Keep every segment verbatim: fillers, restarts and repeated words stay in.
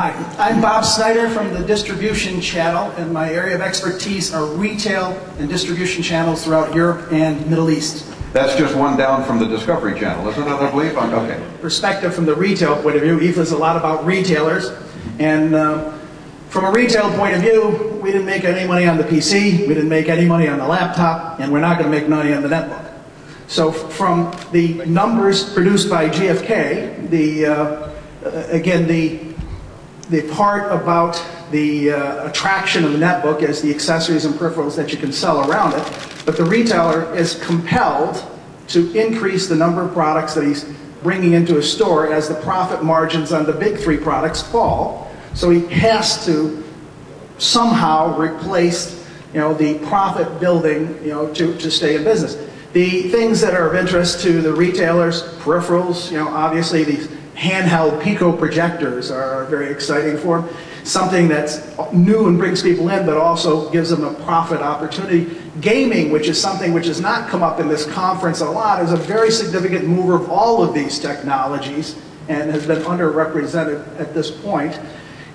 Hi, I'm Bob Snyder from the Distribution Channel, and my area of expertise are retail and distribution channels throughout Europe and Middle East. That's just one down from the Discovery Channel, isn't it, I believe? Okay. Perspective from the retail point of view. I F A is a lot about retailers, and um, from a retail point of view, we didn't make any money on the P C, we didn't make any money on the laptop, and we're not going to make money on the netbook. So from the numbers produced by G F K, the, uh, again, the The part about the uh, attraction of the netbook is the accessories and peripherals that you can sell around it, but the retailer is compelled to increase the number of products that he's bringing into his store as the profit margins on the big three products fall. So he has to somehow replace, you know, the profit building, you know, to, to stay in business. The things that are of interest to the retailers, peripherals, you know, obviously these handheld Pico projectors are very exciting for them. Something that's new and brings people in, but also gives them a profit opportunity. Gaming, which is something which has not come up in this conference a lot, is a very significant mover of all of these technologies and has been underrepresented at this point.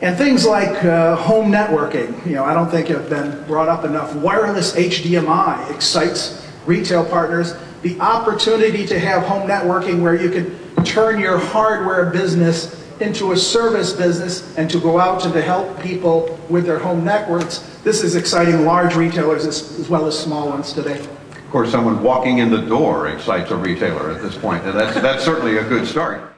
And things like uh, home networking, you know, I don't think have been brought up enough. Wireless H D M I excites retail partners. The opportunity to have home networking where you can turn your hardware business into a service business and to go out and to help people with their home networks. This is exciting large retailers as, as well as small ones today. Of course, someone walking in the door excites a retailer at this point, and that's, that's certainly a good start.